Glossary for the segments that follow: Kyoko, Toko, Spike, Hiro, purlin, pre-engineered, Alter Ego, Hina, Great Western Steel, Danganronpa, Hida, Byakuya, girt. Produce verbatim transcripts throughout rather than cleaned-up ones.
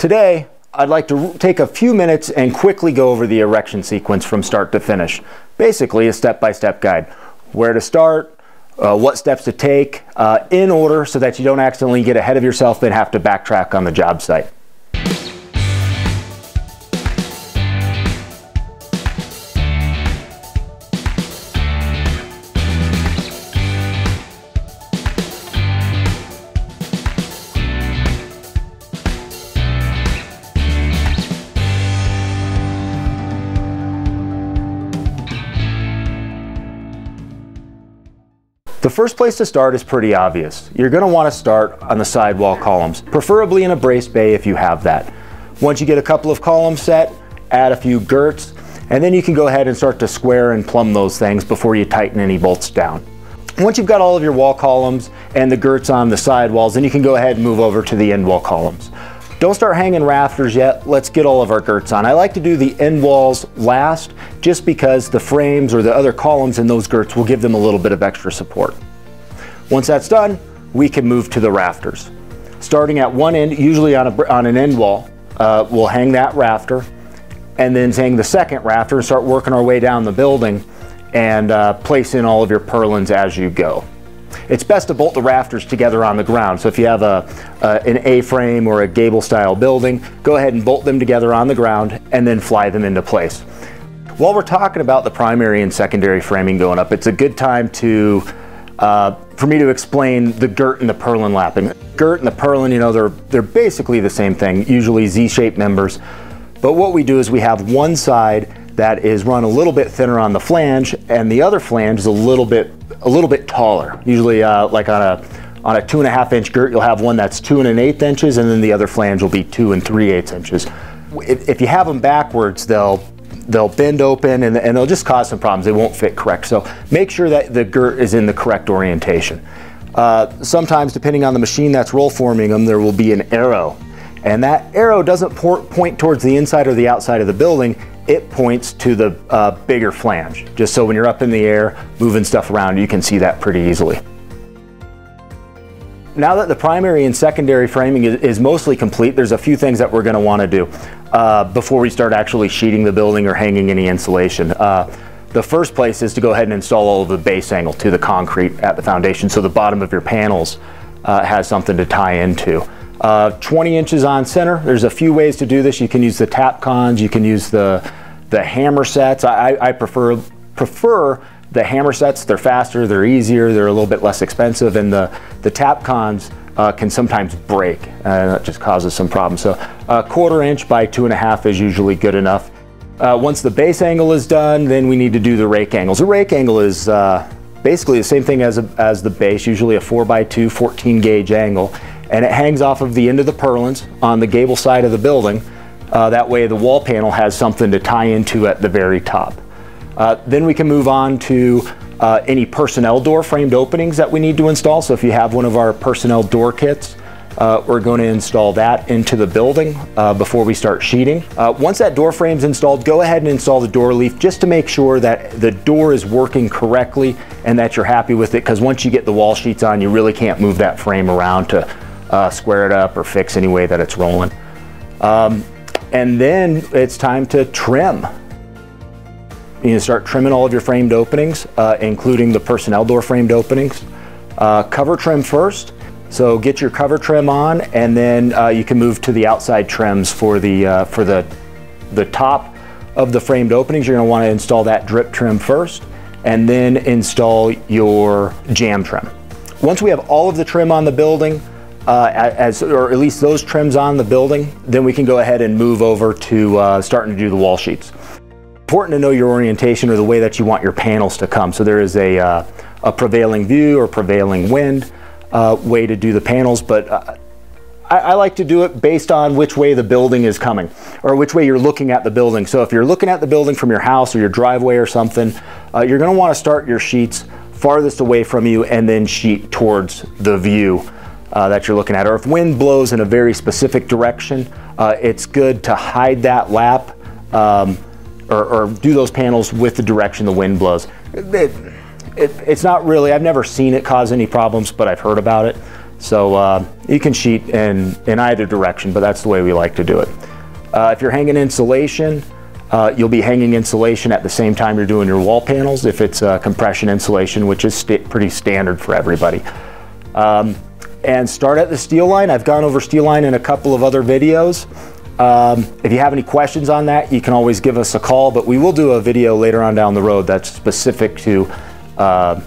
Today, I'd like to take a few minutes and quickly go over the erection sequence from start to finish. Basically a step-by-step guide. Where to start, uh, what steps to take, uh, in order so that you don't accidentally get ahead of yourself and have to backtrack on the job site. The first place to start is pretty obvious. You're going to want to start on the sidewall columns, preferably in a brace bay if you have that. Once you get a couple of columns set, add a few girts, and then you can go ahead and start to square and plumb those things before you tighten any bolts down. Once you've got all of your wall columns and the girts on the sidewalls, then you can go ahead and move over to the end wall columns. Don't start hanging rafters yet. Let's get all of our girts on. I like to do the end walls last just because the frames or the other columns in those girts will give them a little bit of extra support. Once that's done, we can move to the rafters. Starting at one end, usually on, a, on an end wall, uh, we'll hang that rafter and then hang the second rafter and start working our way down the building and uh, place in all of your purlins as you go. It's best to bolt the rafters together on the ground. So if you have a, uh, an A-frame or a gable style building, go ahead and bolt them together on the ground and then fly them into place. While we're talking about the primary and secondary framing going up, it's a good time to, uh, for me to explain the girt and the purlin lapping. Girt and the purlin, you know, they're, they're basically the same thing, usually Z-shaped members. But what we do is we have one side that is run a little bit thinner on the flange and the other flange is a little bit a little bit taller. Usually uh, like on a, on a two and a half inch girt, you'll have one that's two and an eighth inches and then the other flange will be two and three eighths inches. If, if you have them backwards, they'll, they'll bend open and, and they'll just cause some problems. They won't fit correct. So make sure that the girt is in the correct orientation. Uh, sometimes, depending on the machine that's roll forming them, there will be an arrow. And that arrow doesn't point towards the inside or the outside of the building. It points to the uh, bigger flange, just so when you're up in the air moving stuff around, you can see that pretty easily. Now that the primary and secondary framing is, is mostly complete, there's a few things that we're going to want to do uh, before we start actually sheeting the building or hanging any insulation. Uh, the first place is to go ahead and install all of the base angle to the concrete at the foundation, so the bottom of your panels uh, has something to tie into. Uh, twenty inches on center. There's a few ways to do this. You can use the tap cons, you can use the, the hammer sets. I, I prefer, prefer the hammer sets. They're faster, they're easier, they're a little bit less expensive, and the, the tap cons uh, can sometimes break. Uh, that just causes some problems. So a quarter inch by two and a half is usually good enough. Uh, once the base angle is done, then we need to do the rake angles. The rake angle is uh, basically the same thing as, a, as the base, usually a four by two, fourteen gauge angle. And it hangs off of the end of the purlins on the gable side of the building. Uh, that way the wall panel has something to tie into at the very top. Uh, then we can move on to uh, any personnel door framed openings that we need to install. So if you have one of our personnel door kits, uh, we're going to install that into the building uh, before we start sheeting. Uh, once that door frame's installed, go ahead and install the door leaf just to make sure that the door is working correctly and that you're happy with it, because once you get the wall sheets on, you really can't move that frame around to Uh, square it up or fix any way that it's rolling. Um, and then it's time to trim. You start trimming all of your framed openings, uh, including the personnel door framed openings. Uh, cover trim first. So get your cover trim on, and then uh, you can move to the outside trims for the, uh, for the, the top of the framed openings. You're gonna wanna install that drip trim first, and then install your jam trim. Once we have all of the trim on the building, Uh, as, or at least those trims on the building, then we can go ahead and move over to uh, starting to do the wall sheets. Important to know your orientation or the way that you want your panels to come. So there is a, uh, a prevailing view or prevailing wind uh, way to do the panels, but uh, I, I like to do it based on which way the building is coming or which way you're looking at the building. So if you're looking at the building from your house or your driveway or something, uh, you're going to want to start your sheets farthest away from you and then sheet towards the view Uh, that you're looking at. Or if wind blows in a very specific direction, uh, it's good to hide that lap um, or, or do those panels with the direction the wind blows. It, it, it's not really, I've never seen it cause any problems, but I've heard about it. So uh, you can sheet in, in either direction, but that's the way we like to do it. Uh, if you're hanging insulation, uh, you'll be hanging insulation at the same time you're doing your wall panels if it's uh, compression insulation, which is st- pretty standard for everybody. Um, and start at the steel line. I've gone over steel line in a couple of other videos. Um, if you have any questions on that, you can always give us a call, but we will do a video later on down the road that's specific to uh,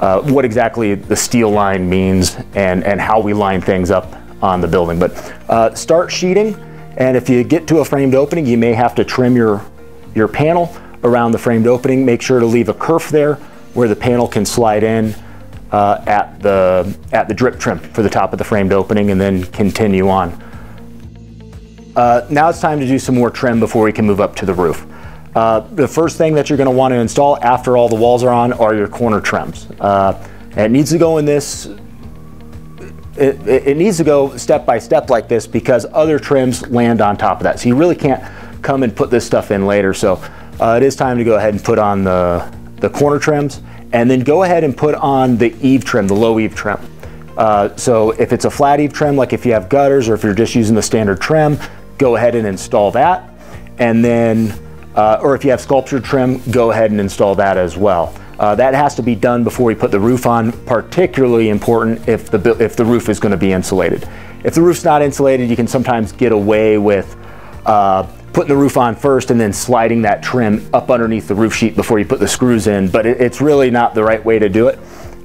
Uh, what exactly the steel line means and, and how we line things up on the building. But uh, start sheeting, and if you get to a framed opening, you may have to trim your, your panel around the framed opening. Make sure to leave a kerf there where the panel can slide in uh, at the, at the drip trim for the top of the framed opening, and then continue on. Uh, now it's time to do some more trim before we can move up to the roof. Uh, the first thing that you're going to want to install after all the walls are on are your corner trims. Uh, and it needs to go in this, it, it needs to go step by step like this, because other trims land on top of that. So you really can't come and put this stuff in later. So uh, it is time to go ahead and put on the, the corner trims, and then go ahead and put on the eave trim, the low eave trim. Uh, so if it's a flat eave trim, like if you have gutters, or if you're just using the standard trim, go ahead and install that. And then Uh, or if you have sculptured trim, go ahead and install that as well. Uh, that has to be done before we put the roof on, particularly important if the, if the roof is going to be insulated. If the roof's not insulated, you can sometimes get away with uh, putting the roof on first and then sliding that trim up underneath the roof sheet before you put the screws in, but it, it's really not the right way to do it.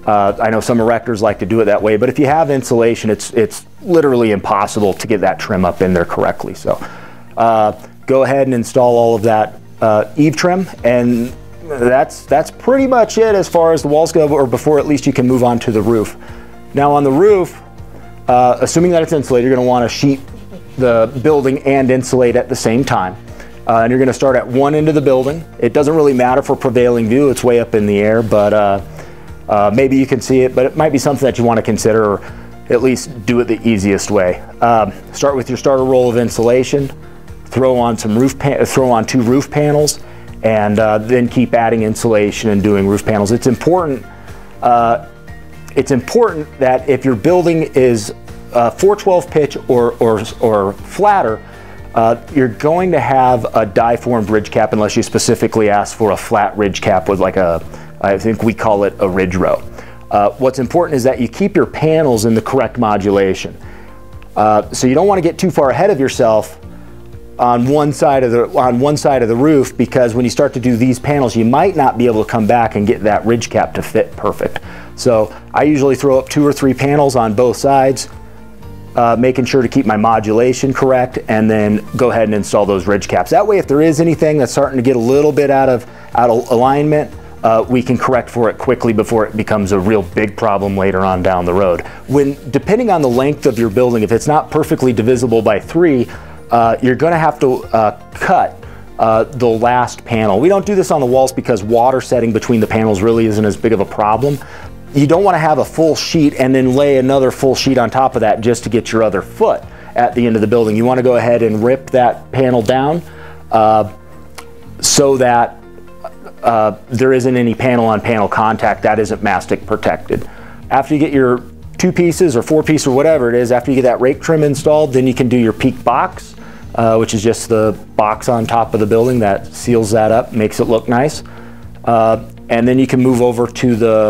Uh, I know some erectors like to do it that way, but if you have insulation, it's, it's literally impossible to get that trim up in there correctly. So uh, go ahead and install all of that Uh, eave trim, and that's that's pretty much it as far as the walls go, or before at least you can move on to the roof. Now on the roof, uh, assuming that it's insulated, you're going to want to sheet the building and insulate at the same time, uh, and you're going to start at one end of the building. It doesn't really matter for prevailing view, it's way up in the air, but uh, uh, maybe you can see it, but it might be something that you want to consider, or at least do it the easiest way. Um, start with your starter roll of insulation, throw on some roof pan throw on two roof panels, and uh, then keep adding insulation and doing roof panels. It's important uh, it's important that if your building is uh, four twelve pitch or, or, or flatter, uh, you're going to have a die formed ridge cap, unless you specifically ask for a flat ridge cap with like a, I think we call it a ridge row. Uh, what's important is that you keep your panels in the correct modulation. Uh, so you don't want to get too far ahead of yourself on one side of the on one side of the roof, because when you start to do these panels, you might not be able to come back and get that ridge cap to fit perfect. So I usually throw up two or three panels on both sides, uh, making sure to keep my modulation correct, and then go ahead and install those ridge caps. That way, if there is anything that's starting to get a little bit out of out of alignment, uh, we can correct for it quickly before it becomes a real big problem later on down the road. When depending on the length of your building, if it's not perfectly divisible by three, Uh, you're going to have to uh, cut uh, the last panel. We don't do this on the walls because water setting between the panels really isn't as big of a problem. You don't want to have a full sheet and then lay another full sheet on top of that just to get your other foot at the end of the building. You want to go ahead and rip that panel down uh, so that uh, there isn't any panel on panel contact that isn't mastic protected. After you get your two pieces or four piece or whatever it is, after you get that rake trim installed, then you can do your peak box, Uh, which is just the box on top of the building that seals that up, makes it look nice, uh, and then you can move over to the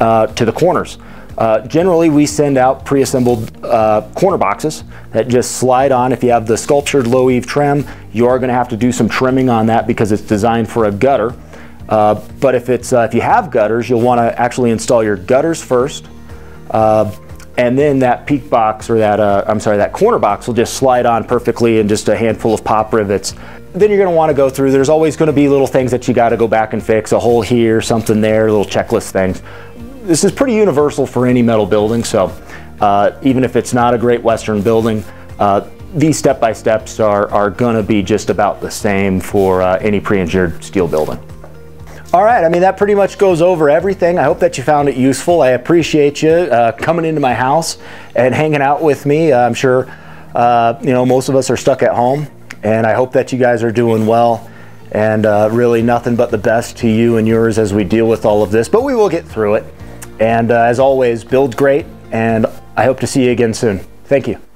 uh, to the corners. Uh, generally, we send out pre-assembled uh, corner boxes that just slide on. If you have the sculptured low eave trim, you are going to have to do some trimming on that because it's designed for a gutter. Uh, but if it's uh, if you have gutters, you'll want to actually install your gutters first. Uh, And then that peak box, or that, uh, I'm sorry, that corner box will just slide on perfectly in just a handful of pop rivets. Then you're going to want to go through, there's always going to be little things that you got to go back and fix, a hole here, something there, little checklist things. This is pretty universal for any metal building, so uh, even if it's not a Great Western building, uh, these step-by-steps are, are going to be just about the same for uh, any pre-engineered steel building. All right, I mean, that pretty much goes over everything. I hope that you found it useful. I appreciate you uh, coming into my house and hanging out with me. I'm sure, uh, you know, most of us are stuck at home, and I hope that you guys are doing well, and uh, really nothing but the best to you and yours as we deal with all of this, but we will get through it. And uh, as always, build great, and I hope to see you again soon. Thank you.